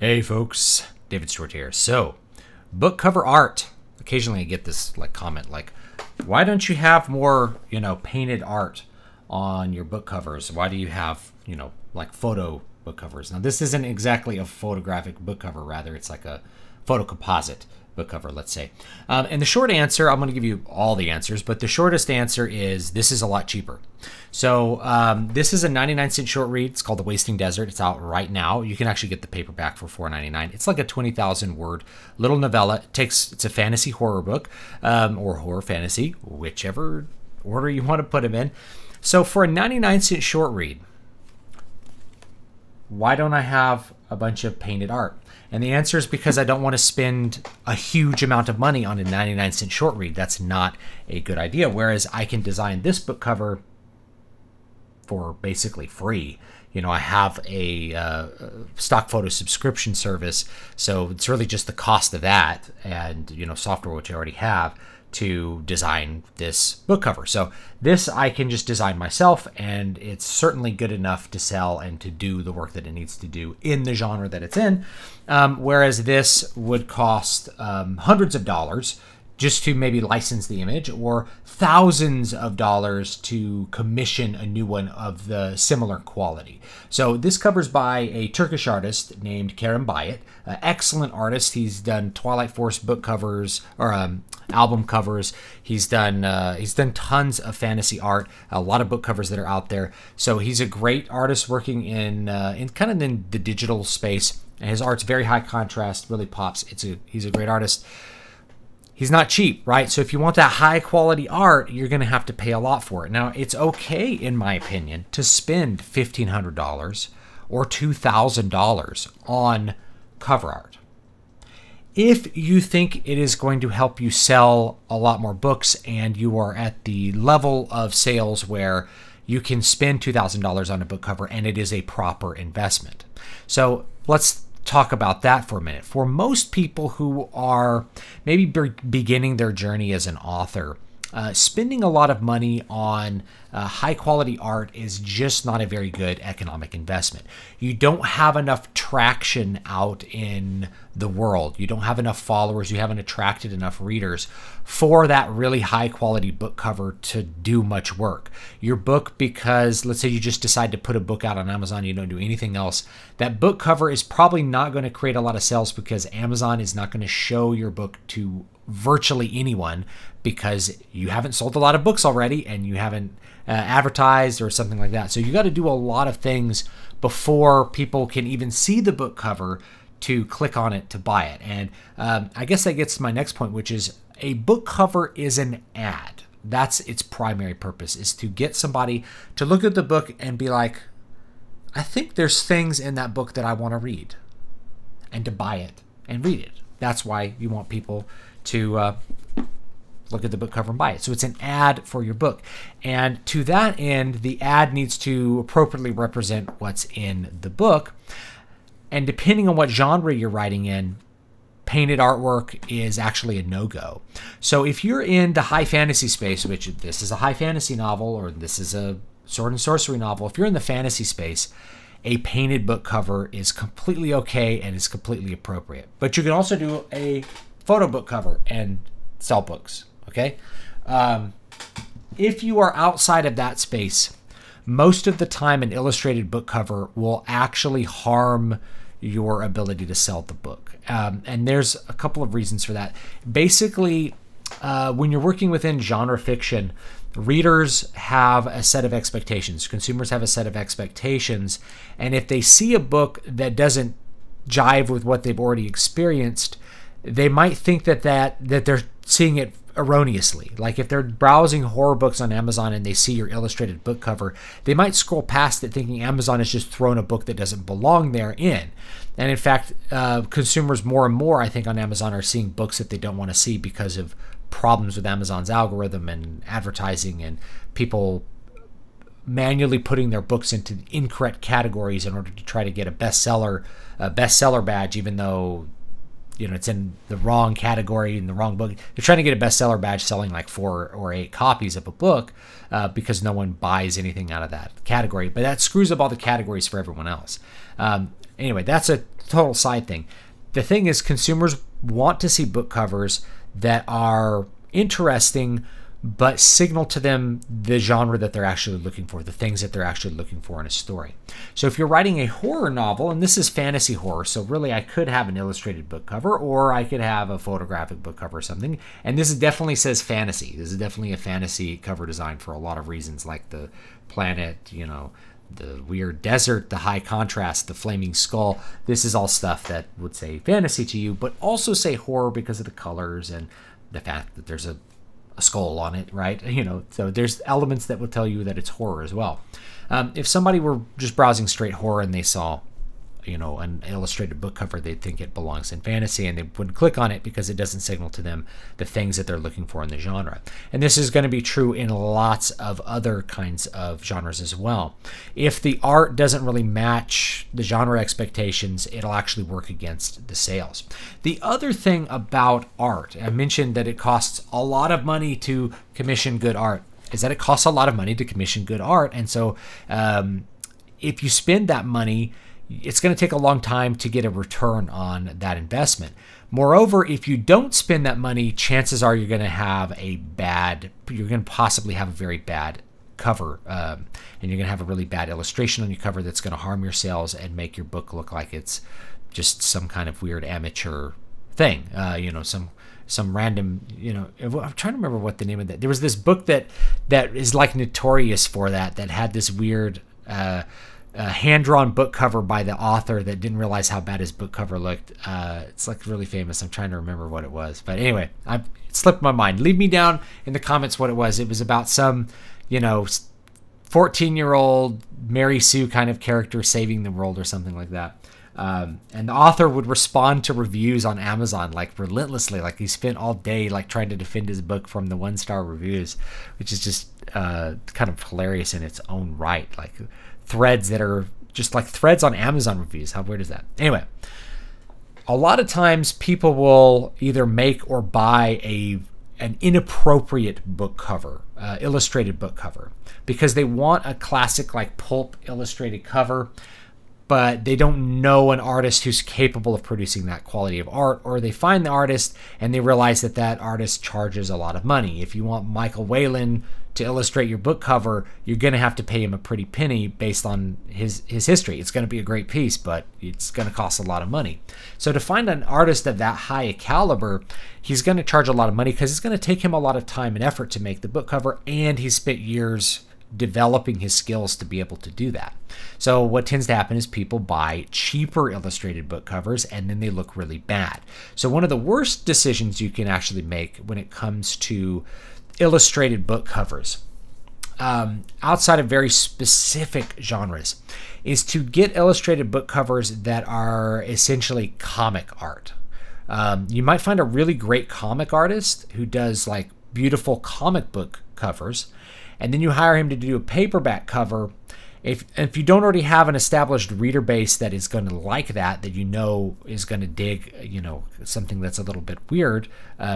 Hey folks, David Stewart here. So, book cover art. Occasionally I get this comment like, why don't you have more, painted art on your book covers? Why do you have, photo book covers? Now this isn't exactly a photographic book cover, rather it's like a photo composite book cover, let's say. And the short answer, I'm going to give you all the answers, but the shortest answer is this is a lot cheaper. So this is a 99-cent short read. It's called The Wasting Desert. It's out right now. You can actually get the paperback for $4.99. It's like a 20,000-word little novella. It's a fantasy horror book or horror fantasy, whichever order you want to put them in. So for a 99-cent short read, why don't I have a bunch of painted art? And the answer is because I don't want to spend a huge amount of money on a 99-cent short read. That's not a good idea. Whereas I can design this book cover for basically free. I have a stock photo subscription service, so it's really just the cost of that and software which I already have to design this book cover. So this I can just design myself, and it's certainly good enough to sell and to do the work that it needs to do in the genre that it's in. Whereas this would cost hundreds of dollars just to maybe license the image, or thousands of dollars to commission a new one of the similar quality. So this cover's by a Turkish artist named Kerem Bayat, an excellent artist. He's done Twilight Force book covers or album covers. He's done tons of fantasy art, a lot of book covers that are out there. So he's a great artist working in kind of in the digital space. And his art's very high contrast, really pops. He's a great artist. He's not cheap, right? So if you want that high quality art, you're going to have to pay a lot for it. Now, it's okay, in my opinion, to spend $1,500 or $2,000 on cover art if you think it is going to help you sell a lot more books and you are at the level of sales where you can spend $2,000 on a book cover and it is a proper investment. So let's talk about that for a minute. For most people who are maybe beginning their journey as an author, spending a lot of money on high quality art is just not a very good economic investment. You don't have enough traction out in the world. You don't have enough followers. You haven't attracted enough readers for that really high quality book cover to do much work. Your book, because let's say you just decide to put a book out on Amazon, you don't do anything else. That book cover is probably not going to create a lot of sales because Amazon is not going to show your book to virtually anyone because you haven't sold a lot of books already and you haven't advertised or something like that. So you got to do a lot of things before people can even see the book cover to click on it to buy it. And I guess that gets to my next point, which is a book cover is an ad. That's its primary purpose, is to get somebody to look at the book and be like, I think there's things in that book that I want to read, and to buy it and read it. That's why you want people to look at the book cover and buy it. So it's an ad for your book. And to that end, the ad needs to appropriately represent what's in the book. And depending on what genre you're writing in, painted artwork is actually a no-go. So if you're in the high fantasy space, which this is a high fantasy novel, or this is a sword and sorcery novel, if you're in the fantasy space, a painted book cover is completely okay and is completely appropriate. But you can also do a photo book cover and sell books, okay? If you are outside of that space, most of the time an illustrated book cover will actually harm your ability to sell the book. And there's a couple of reasons for that. Basically, when you're working within genre fiction, readers have a set of expectations. Consumers have a set of expectations. And if they see a book that doesn't jive with what they've already experienced, they might think that they're seeing it erroneously. Like if they're browsing horror books on Amazon and they see your illustrated book cover, they might scroll past it thinking Amazon has just thrown a book that doesn't belong there in. And in fact, consumers more and more, I think, on Amazon are seeing books that they don't want to see because of problems with Amazon's algorithm and advertising and people manually putting their books into incorrect categories in order to try to get a bestseller badge, even though it's in the wrong category in the wrong book. They're trying to get a bestseller badge selling like 4 or 8 copies of a book because no one buys anything out of that category. But that screws up all the categories for everyone else. Anyway, that's a total side thing. The thing is, consumers want to see book covers that are interesting, but signal to them the genre that they're actually looking for, the things that they're actually looking for in a story. So if you're writing a horror novel, and this is fantasy horror, so really I could have an illustrated book cover, or I could have a photographic book cover or something. And this definitely says fantasy. This is definitely a fantasy cover design for a lot of reasons, like the planet, you know, the weird desert, the high contrast, the flaming skull. This is all stuff that would say fantasy to you, but also say horror because of the colors and the fact that there's a skull on it, right? You know, so there's elements that will tell you that it's horror as well. If somebody were just browsing straight horror and they saw, you know, an illustrated book cover, they'd think it belongs in fantasy and they wouldn't click on it because it doesn't signal to them the things that they're looking for in the genre. And this is going to be true in lots of other kinds of genres as well. If the art doesn't really match the genre expectations, it'll actually work against the sales. The other thing about art, I mentioned that it costs a lot of money to commission good art, is that it costs a lot of money to commission good art. And so if you spend that money, it's going to take a long time to get a return on that investment. Moreover, if you don't spend that money, chances are you're going to have a bad, you're going to possibly have a very bad cover, and you're going to have a really bad illustration on your cover that's going to harm your sales and make your book look like it's just some kind of weird amateur thing, you know, some random, you know, I'm trying to remember what the name of that. There was this book that is like notorious for that had this weird, a hand-drawn book cover by the author that didn't realize how bad his book cover looked. It's like really famous. I'm trying to remember what it was, but anyway, it slipped my mind. Leave me down in the comments what it was. It was about some, you know, 14-year-old Mary Sue kind of character saving the world or something like that. And the author would respond to reviews on Amazon like relentlessly, like he spent all day like trying to defend his book from the one-star reviews, which is just kind of hilarious in its own right. Like threads that are just like threads on Amazon reviews. How weird is that? Anyway, a lot of times people will either make or buy an inappropriate book cover, illustrated book cover, because they want a classic like pulp illustrated cover, but they don't know an artist who's capable of producing that quality of art, or they find the artist and they realize that that artist charges a lot of money. If you want Michael Whelan to illustrate your book cover, you're going to have to pay him a pretty penny based on his history. It's going to be a great piece, but it's going to cost a lot of money. So to find an artist of that high a caliber, he's going to charge a lot of money because it's going to take him a lot of time and effort to make the book cover, and he spent years developing his skills to be able to do that. So what tends to happen is people buy cheaper illustrated book covers and then they look really bad. So one of the worst decisions you can actually make when it comes to illustrated book covers, outside of very specific genres, is to get illustrated book covers that are essentially comic art. You might find a really great comic artist who does like beautiful comic book covers, and then you hire him to do a paperback cover. If you don't already have an established reader base that is going to like that you know is going to dig, you know, something that's a little bit weird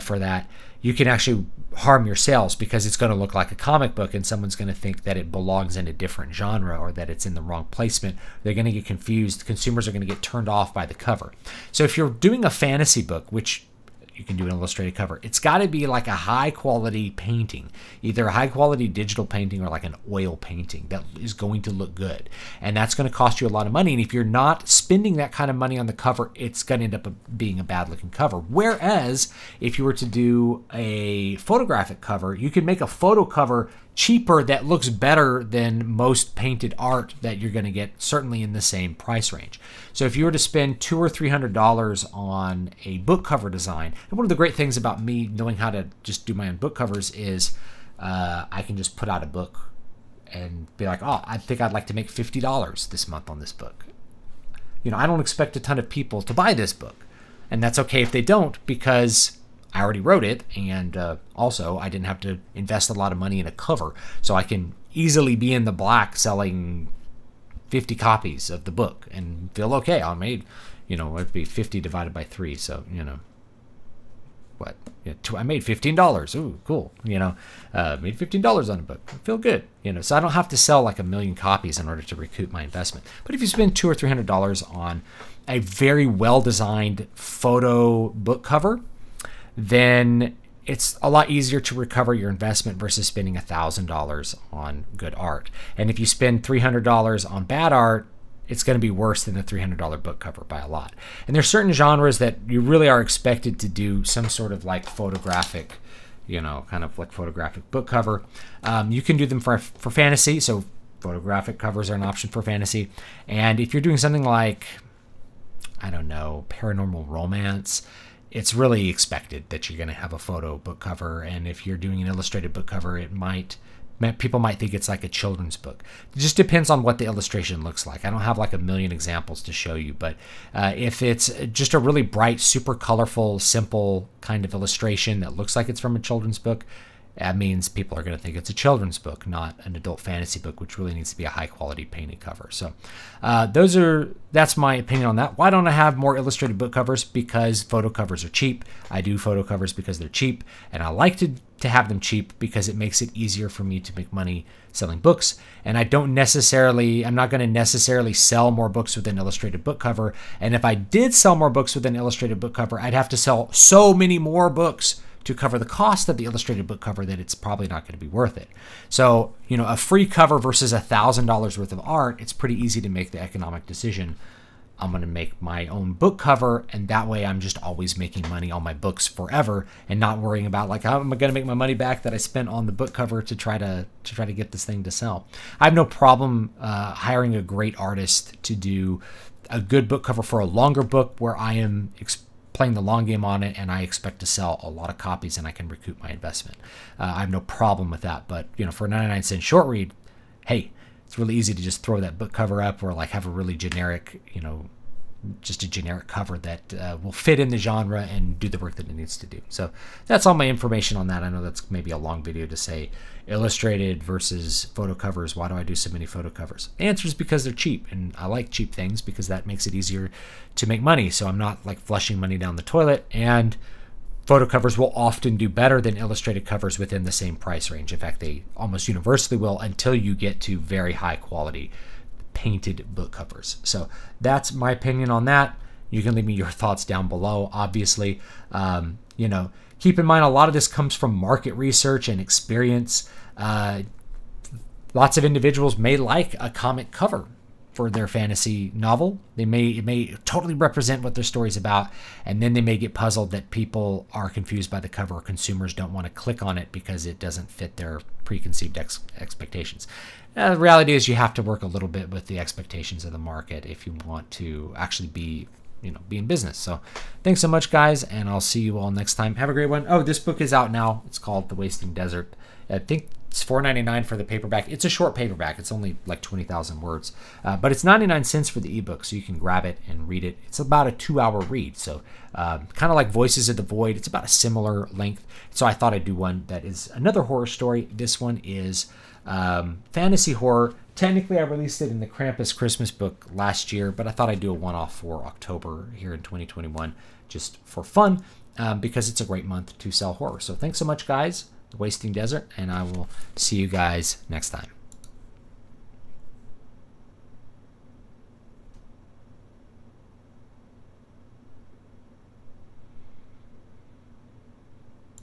for that, you can actually harm your sales because it's going to look like a comic book and someone's going to think that it belongs in a different genre or that it's in the wrong placement. They're going to get confused. Consumers are going to get turned off by the cover. So if you're doing a fantasy book, which you can do an illustrated cover, it's got to be like a high quality painting, either a high quality digital painting or like an oil painting that is going to look good. And that's going to cost you a lot of money. And if you're not spending that kind of money on the cover, it's going to end up being a bad looking cover. Whereas if you were to do a photographic cover, you can make a photo cover cheaper that looks better than most painted art that you're going to get, certainly in the same price range. So if you were to spend $200 or $300 on a book cover design, and one of the great things about me knowing how to just do my own book covers is I can just put out a book and be like, oh, I think I'd like to make $50 this month on this book. You know, I don't expect a ton of people to buy this book, and that's okay if they don't, because I already wrote it, and also I didn't have to invest a lot of money in a cover, so I can easily be in the black selling 50 copies of the book and feel okay. I made, you know, it'd be 50 divided by 3, so, you know, what? You know, I made $15. Ooh, cool. You know, made $15 on a book. I feel good. You know, so I don't have to sell like a million copies in order to recoup my investment. But if you spend $200 or $300 on a very well-designed photo book cover, then it's a lot easier to recover your investment versus spending $1,000 on good art. And if you spend $300 on bad art, it's going to be worse than the $300 book cover by a lot. And there's certain genres that you really are expected to do some sort of like photographic, you know, kind of like photographic book cover. You can do them for fantasy. So photographic covers are an option for fantasy. And if you're doing something like, I don't know, paranormal romance, it's really expected that you're going to have a photo book cover. And if you're doing an illustrated book cover, it might, people might think it's like a children's book. It just depends on what the illustration looks like. I don't have like a million examples to show you, but if it's just a really bright, super colorful, simple kind of illustration that looks like it's from a children's book, that means people are going to think it's a children's book, not an adult fantasy book, which really needs to be a high-quality painted cover. So that's my opinion on that. Why don't I have more illustrated book covers? Because photo covers are cheap. I do photo covers because they're cheap, and I like to have them cheap because it makes it easier for me to make money selling books. And I don't necessarily, I'm not going to necessarily sell more books with an illustrated book cover. And if I did sell more books with an illustrated book cover, I'd have to sell so many more books to cover the cost of the illustrated book cover that it's probably not going to be worth it. So, you know, a free cover versus $1,000 worth of art, it's pretty easy to make the economic decision. I'm going to make my own book cover, and that way I'm just always making money on my books forever and not worrying about like, how am I going to make my money back that I spent on the book cover to try to get this thing to sell. I have no problem hiring a great artist to do a good book cover for a longer book where I am playing the long game on it, and I expect to sell a lot of copies and I can recoup my investment. I have no problem with that, but you know, for a 99-cent short read, hey, it's really easy to just throw that book cover up or like have a really generic, you know, just a generic cover that will fit in the genre and do the work that it needs to do. So that's all my information on that. I know that's maybe a long video to say illustrated versus photo covers. Why do I do so many photo covers? The answer is because they're cheap, and I like cheap things because that makes it easier to make money. So I'm not like flushing money down the toilet, and photo covers will often do better than illustrated covers within the same price range. In fact, they almost universally will until you get to very high quality painted book covers. So that's my opinion on that. You can leave me your thoughts down below, obviously. You know, keep in mind a lot of this comes from market research and experience. Lots of individuals may like a comic cover for their fantasy novel. It may totally represent what their story's about, and then they may get puzzled that people are confused by the cover or consumers don't want to click on it because it doesn't fit their preconceived expectations. The reality is you have to work a little bit with the expectations of the market if you want to actually be in business. So thanks so much, guys, and I'll see you all next time. Have a great one. Oh, this book is out now. It's called The Wasting Desert. I think it's $4.99 for the paperback. It's a short paperback. It's only like 20,000 words, but it's 99 cents for the ebook, so you can grab it and read it. It's about a 2-hour read, so kind of like Voices of the Void. It's about a similar length, so I thought I'd do one that is another horror story. This one is fantasy horror. Technically, I released it in the Krampus Christmas book last year, but I thought I'd do a one-off for October here in 2021 just for fun, because it's a great month to sell horror. So thanks so much, guys. The Wasting Desert, and I will see you guys next time.